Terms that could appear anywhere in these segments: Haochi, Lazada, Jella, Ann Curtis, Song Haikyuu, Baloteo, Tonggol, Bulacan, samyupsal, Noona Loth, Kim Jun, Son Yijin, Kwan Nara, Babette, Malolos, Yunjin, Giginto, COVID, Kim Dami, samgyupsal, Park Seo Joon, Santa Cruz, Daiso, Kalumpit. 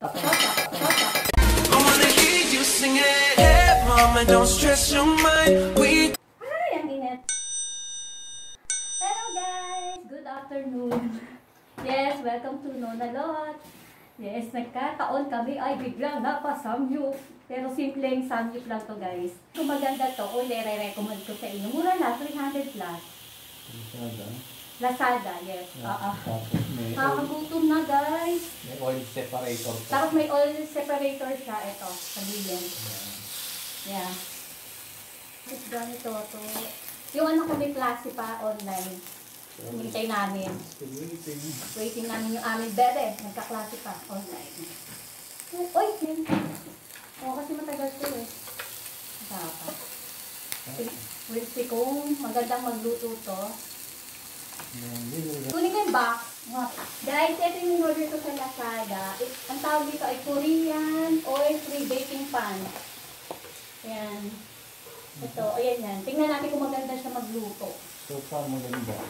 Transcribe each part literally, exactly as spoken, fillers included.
Hello guys! Good afternoon! Yes, welcome to Noona Loth! Yes, nagkataon kami ay biglang napasamyup. Pero simpleng samyup lang to guys. Kung maganda to, uli re-recommend ko sa inyo. Mura na, three hundred plus. Lazada, yes. Yeah, kakagutom na guys. May oil separator. Tapos may oil separator siya. Ito, sabihin. Yeah. Yeah. It's ganito to. Yung ano ko may klase pa online. Hintay namin. Still waiting. Waiting namin yung aming bebe. Nagkaklase pa online. Uy, may. Oo, kasi matagal ko eh. Dapat. We'll see kung magandang magluto to. Kunin ko yung box. Guys, ito yung order ko sa Lazada. Ang tawag dito ay Korean oil-free baking pan. Ayan. Ito, ayan yan. Tingnan natin kung maganda siya magluto. So far maganda.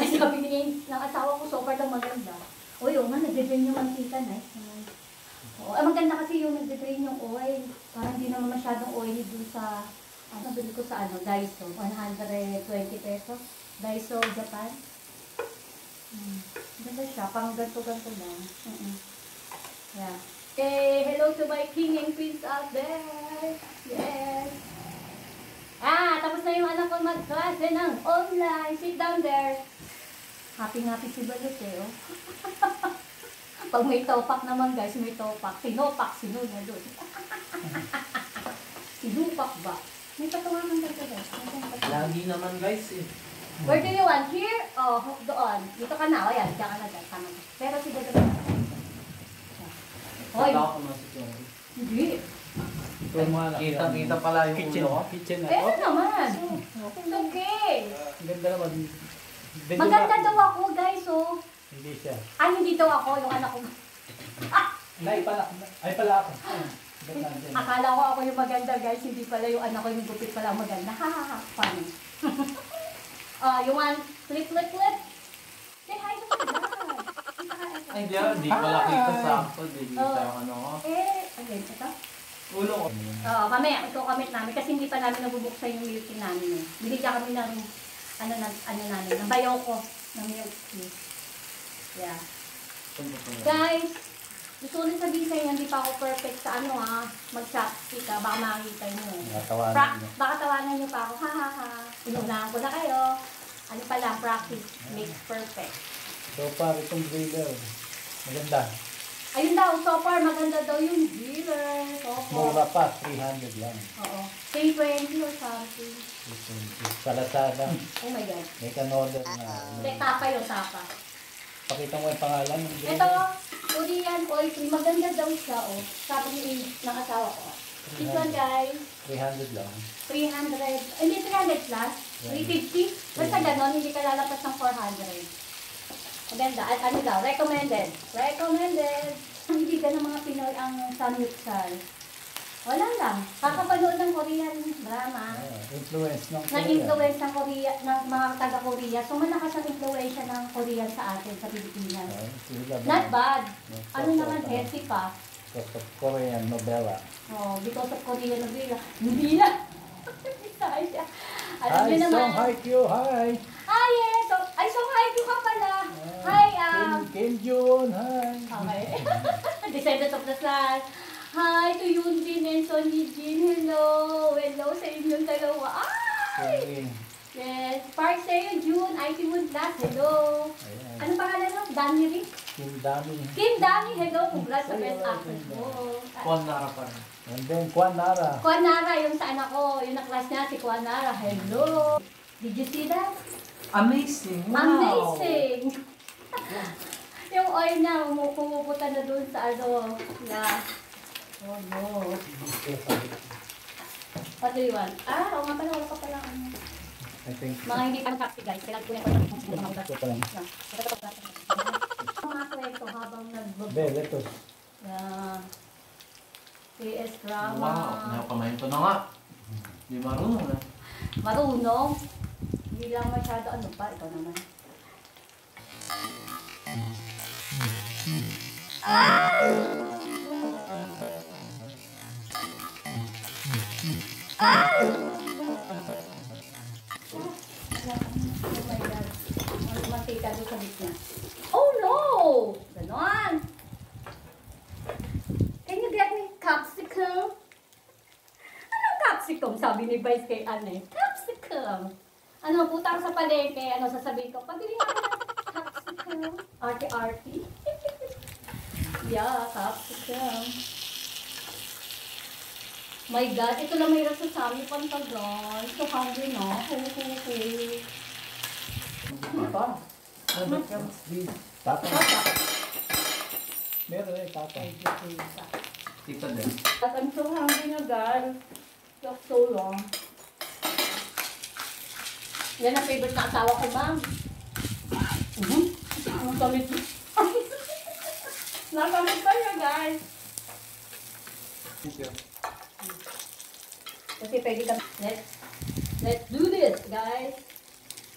Ay, sabi niya ng asawa ko, so far daw maganda. Uy, o nga, nagde-drain yung mantika. Nice naman. Ay, maganda kasi yung nagde-drain yung oil. Parang hindi naman masyadong oily dun sa, ano, bili ko sa ano, Daiso. one hundred twenty pesos. Daiso, Japan. Hmm. Ganda siya, pang ganto-ganto lang. Mm -mm. Yeah. Hey, hello to my king and queens out there. Yes. Ah, tapos na yung anak ko mag-klase ng online. Sit down there. Happy-happy si Baloteo. Pag may topak naman guys, may topak. Sinopak, sinuna doon. Sinupak ba? May patungan ng ganto guys. Lagi naman guys eh. Where do you want? Here? Oh, doon. Dito ka na. O yan, dyan ka na dyan. Tama na. Pero si Dada ka na. Hoy. Hindi. Kita-kita pala yung kitchen. Kitchen na. Pero naman. It's okay. Ganda naman. Maganda daw ako, guys. Oh. Hindi siya. Ay, hindi daw ako. Yung anak ko. Ay, pala ako. Akala ko ako yung maganda, guys. Hindi pala yung anak ko yung gupit pala maganda. Ha, ha, ha. Funny. Uh, you want flip, flip, flip? Say hi to my dad. Ay, di pala kita sakto. Di kita yung ano. Eh, again, ito? Ulo ko. Oo, mamaya, ito kamit namin. Kasi hindi pa namin nabubuksan yung milk tea namin. Binigyan kami ng, ano, ano namin, ng bayaw ko, ng milk tea. Yeah. Guys, gusto ko rin sabihin sa'yo, hindi pa ako perfect sa ano ha. Mag-chopstick ha, baka makakita nyo. Baka tawanan nyo pa ako. Ha ha ha. Inunahan ko na kayo. Ano pala, practice makes perfect. So far, itong griller. Maganda. Ayun daw, so far, maganda daw yung griller. Mura pa, three hundred lang. Oo. three twenty or something. three twenty. Sa Lazada. Oh my God. Make an order na. May tapa yung tapa. Pakita mo yung pangalan. Ito, Korean oil cream. Maganda daw siya, oh. Sabi yung ng asawa ko. This one, guys. three hundred lang. three hundred. Hindi, three hundred plus. three fifty. Basta ganon, hindi ka lalapas ng four hundred. Maganda. At ano daw? Recommended. Recommended. Hindi ka ng mga Pinoy ang samyuksal. Wala lang. Kakapanood ng Korean drama. Influence ng Korea. Na-influence ng Korea, ng mga taga-Korea. So, malakas ang influence ng Korean sa atin, sa Pilipinas. Not bad. Ano naman, healthy pa. Because of Korean novela. Oh, because of Korean novela. Hindi na. Ay, siya. Alam niyo naman. Hi, Song Haikyuu, hi. Ah, yes. So, ay, Song Haikyuu ka pala. Uh, hi, um. Kim Jun, hi. Okay. Descendant of the Sun. Hi to Yunjin and Son Yijin. Hello. Hello sa inyong dalawa. Ay. Yes. Park Seo Joon, I T Mudlas. Hello. Ayan. Ano pangalan mo? Danny Rick? Kim Dami. Kim Dami, hello. Mudlas sa best actor mo. Kwan Nara pa. And then, Kwan Nara. Kwan Nara, yung sa anak ko. Yung na-class niya, si Kwan Nara. Hello. Did you see that? Amazing. Wow. Amazing. Yung oil niya, pumuputan na doon sa ano. Yeah. Oh, no. What do you want? Ah, o nga pala, wala ka pala. Mga hindi pang taxi guys, kailangan ko yung pagkakasya. Ito pala. Ito pala. Mga kwento habang nag-vlog. Be, letos. Yeah. P S drama. Wow, nakapamayin ko na nga. Hindi marunong na. Marunong? Hindi lang masyado ano pa. Ito naman. Ah! Oh no! Ganon! Can you get me capsicum? Anong capsicum? Sabi ni Vice kay Anne. Capsicum! Ano, putang sa palengke. Ano sasabihin ko? Pabili ka na capsicum. Arty-arty. Yeah, capsicum. My God, ito lang may rasasabi pang pagron. So hungry, no? Huhuhuhu. Ito. Meron eh, tatang. Tita din. I'm so hungry na, guys. It took so long. Yan ang favorite na asawa ko, ma'am. Ang kamit. Nakamit pa niya, guys. Kasi pwede kami. Let's, let's do this, guys.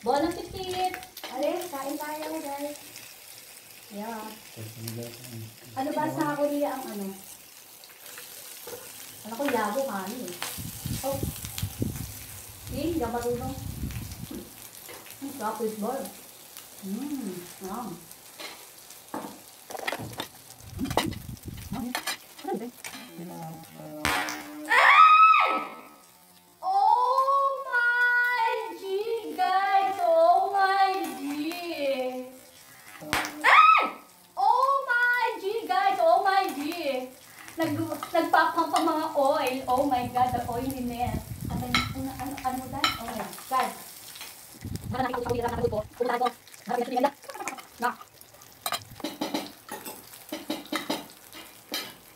Bon appetit! Alin, kain tayo, guys. Yeah. Ano ba sa ako niya ang ano? Ano ko, yabo kami eh. Oh. See, hindi marunong. Ang sarap is ball. Mmm, wow.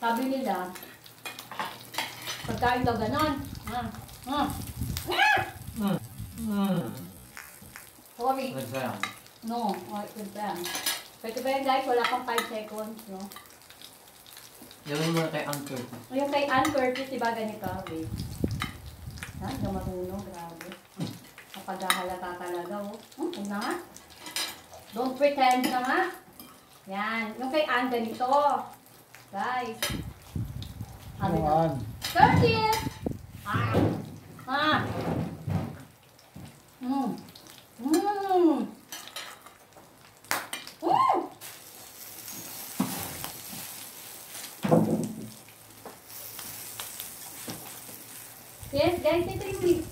Sabi nila, pagkain daw ganon. Mm. Mm. Mm. Mm. Sorry. No, wait with them. Pwede ba yan, guys? Wala kang five seconds, no? Yung muna kay Ann Curtis. Yung kay Ann Curtis, diba ganito? Wait. Ha? Hindi marunong, grabe. Kapag-ahalata talaga, oh. Hmm, yun na nga. Don't pretend na nga. Yan. Yung kay Ann ganito. Guys, ano na? thirtieth! Ah! Ah! Mmm! Mmm! Mmm! Yes, guys, ito yung milk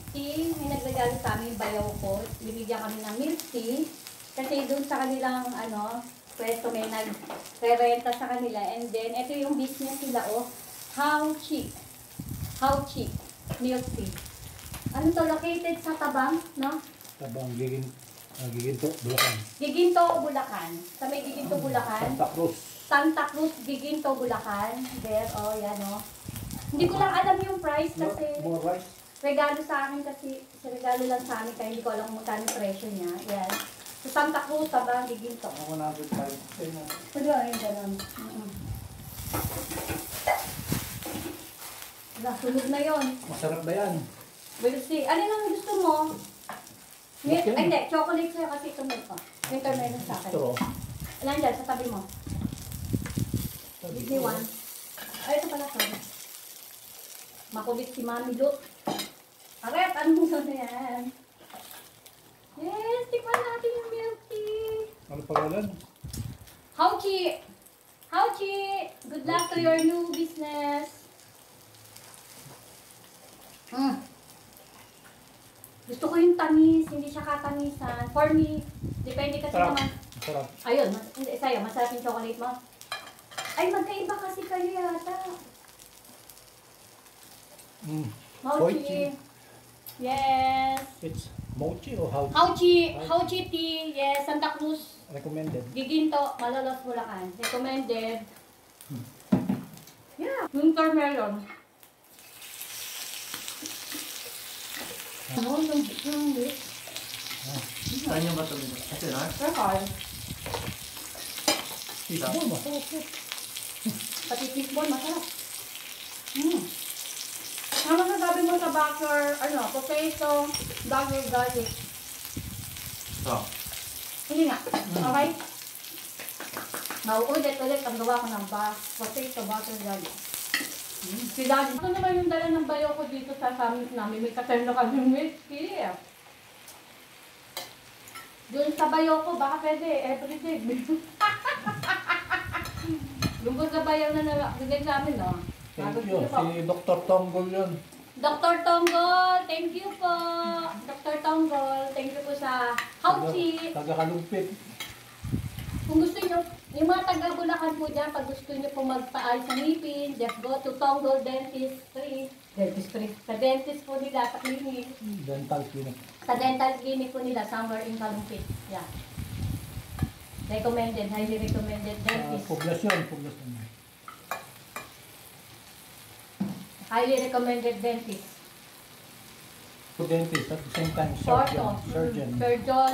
tea. May nagregalo sa amin, bayaw ko. Binigyan kami ng milk tea. Kasi doon sa kanilang, ano, pwesto may nag-rerenta sa kanila. And then, ito yung business nila, oh. Haochi. Haochi. Milk tea. Ano to? Located sa Tabang, no? Tabang. Gigin, uh, Giginto, Bulacan. Giginto, Bulacan. Sa may Giginto, Bulacan. Santa Cruz. Santa Cruz, Giginto, Bulacan. There, oh, yan, oh. Hindi ko lang alam yung price kasi... More price? Regalo sa akin kasi... Regalo lang sa akin kaya hindi ko alam mutan yung presyo niya. Yan. Sa Santa Cruz, taba, Giginto. Ako na ito tayo. Pwede ba yun, gano'n? Nasunog na yun. Masarap ba yan? We'll see. Ano lang gusto mo? Milk? Ay, hindi. Chocolate sa'yo kasi ito milk ko. Yung termino sa akin. Ito? Alam dyan, sa tabi mo. Give me one. Ay, ito pala ito. Makulit si Mami Luke. Arep, ano mo na yan? Yes, tikman natin yung milk tea. Ano pangalan? Haochi! Haochi! Good luck to your new business. Mm. Gusto ko yung tamis, hindi siya katamisan. For me, depende kasi sarap naman. Sarap. Ayun, mas, sa'yo, masarap yung chocolate mo. Ay, magkaiba kasi kayo yata. Mm. Haochi. Yes. It's Haochi or Haochi? Haochi, Haochi tea, yes, Santa Cruz. Recommended. Giginto, Malolos, Bulacan. Recommended. Hmm. Yeah, winter melon. Ano yung bit? Saan yung bato nito? Ito na? Rekal. Fishball ba? Pati fishball, masarap. Hmm. Ano masasabi mo sa backyard, ano, potato, backyard garlic? Ito. Hindi nga. Mm. Okay? Mauulit ulit ang gawa ko ng ba, potato, backyard garlic. Si Daddy. Ito naman yung dala ng bayo ko dito sa summit namin. May katerno kami ng whiskey. Doon sa bayo ko, baka pwede. Everything. Lungkot sa bayo na nalagay namin, no? Thank you. Si Doctor Tonggol yun. Doctor Tonggol, thank you po. Doctor Tonggol, thank you po sa Haochi. Taga Kalumpit. Kung gusto nyo, yung mga taga-Bulacan po dyan, pag gusto nyo po magpaayos sa ngipin, just go to Tonggol Dentistry. Dentistry? Sa dentist po nila, sa clinic. Dental clinic. Sa dental clinic po nila, somewhere in Kalumpit. Yeah. Recommended, highly recommended dentist. Uh, poblasyon, poblasyon. Highly recommended dentist. To dentist, at the same time, surgeon. Orto. Surgeon. Mm-hmm. Surgeon.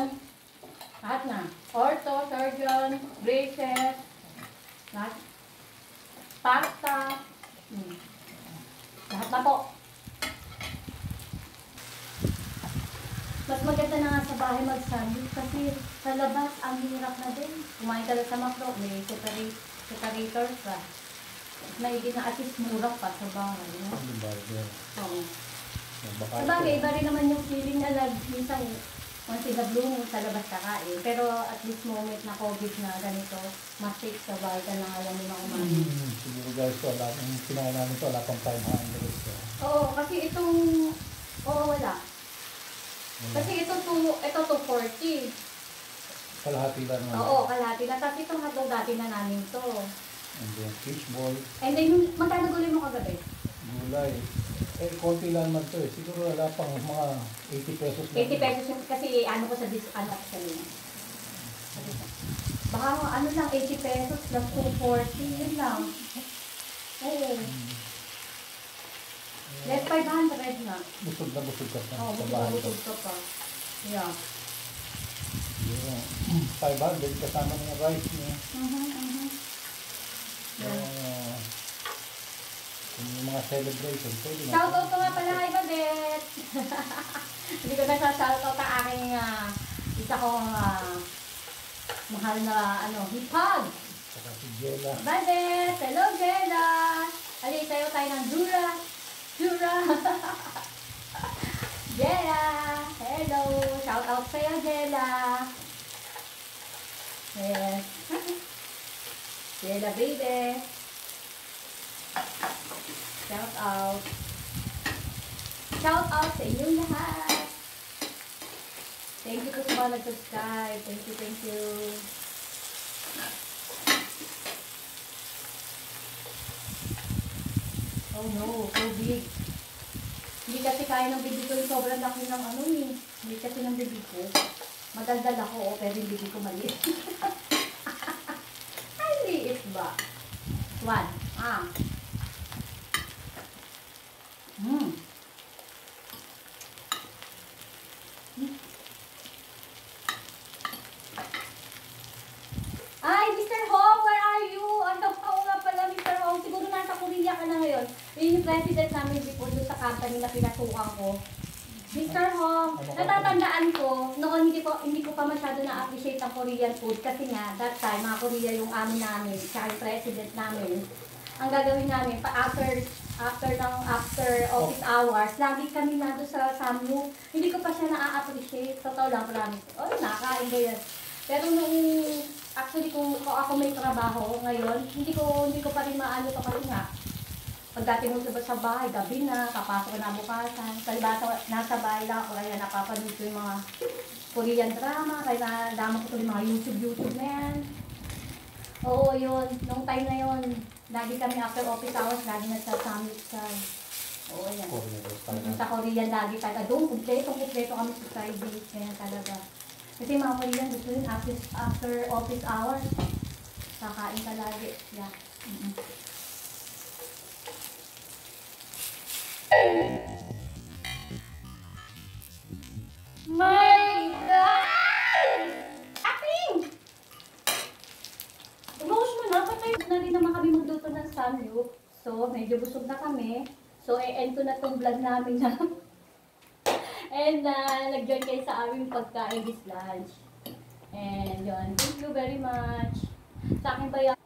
Lahat na. Ortho, surgeon, braces, lahat. Pasta. Hmm. Lahat na po. Mas maganda na nga sa bahay mag-sandwich kasi sa labas ang hirap na din. Kumain ka na sa macro, may separator pa. May gina-atis mura pa sa bahay. No? Oo. Sa bagay, iba rin naman yung feeling na minsan once in the blue mo, sa labas kakain. Pero at this moment na COVID na ganito, mas safe sa bahay ka na alam mo mga umami. Mm, siguro guys, wala. Ang kinain namin ito, wala pang five hundred. Oo, kasi itong... Oo, wala. wala. Kasi ito, to, ito two forty. Kalahati lang naman. Oo, kalahati lang. Kasi itong hotdog dati na namin ito. And then fish ball. And then, magkano gulay mo kagabi? Gulay. Eh, konti lang man ito eh. Siguro wala pang mga eighty pesos. eighty pesos yung, kasi ano ko sa dis, ano ko sa lina. Baka ano lang, eighty pesos plus two forty, yun lang. Oo. Less five hundred na. Busog na busog ka pa. Oo, oh, busog na busog ka pa. Yeah. Yeah. five hundred kasama ng rice niya. Uh-huh, uh-huh. Yeah. Yung mga celebration. Shoutout ko nga pala kay Babette. Hindi ko na shoutout ang aking uh, isa kong uh, mahal na ano, hipag. Saka si Jella. Babette! Hello Jella! Halika tayo tayo ng Dura. Dura! Jella! Hello! Shoutout sa'yo Jella! Yes. Jella baby! Shout out. Shout out sa inyong lahat. Thank you po sa mga nag-subscribe. Thank you, thank you. Oh no, so big. Hindi kasi kaya ng bibig ko. Sobrang laki ng ano eh. Hindi kasi ng bibig ko. Madaldal ako o pero yung bibig ko maliit. Ay, liit ba? One. Ah. Mm. Mm. Ay, mister Hong, where are you? Ang tao nga pala, mister Hong. Siguro nasa Korea ka na ngayon. Yun yung president namin before doon sa company na pinatukan ko. mister Hong, natatandaan ko, noon hindi ko, hindi ko pa masyado na-appreciate ang Korean food kasi nga, that time, mga Korea yung amin namin, siya yung president namin. Ang gagawin namin, pa-after After ng after office oh. hours, lagi kami nado sa Samyuk. Hindi ko pa siya na-appreciate. Totoo lang, promise. Oh, nakakain ko yan. Pero nung, actually, kung ako may trabaho ngayon, hindi ko hindi ko pa rin maano to kasi nga. Pagdating mo sa bahay, gabi na, papasok na bukasan. Kalibasa, nasa bahay lang ako. Kaya napapanood ko yung mga Korean drama. Kaya nadama ko yung mga YouTube-YouTube na yan. Oo, yun. Nung time na yun, lagi kami after office hours, lagi nagsasamit sa... Oo, yan. Korean, sa Korean lagi talaga. Doon, kumpleto-kumpleto kami sa Friday. Kaya talaga. Kasi mga Korean, gusto yun, after, after office hours, kakain ka lagi. Yeah. Mm-hmm. My God! Ating! Umuos mo na, patay na rin naman kami magluto ng samyuk. So, medyo busog na kami. So, e-end ko na tong vlog namin na. And, uh, nag-join kayo sa aming pagkain this lunch. And, yun. Thank you very much. Sa aking bayan.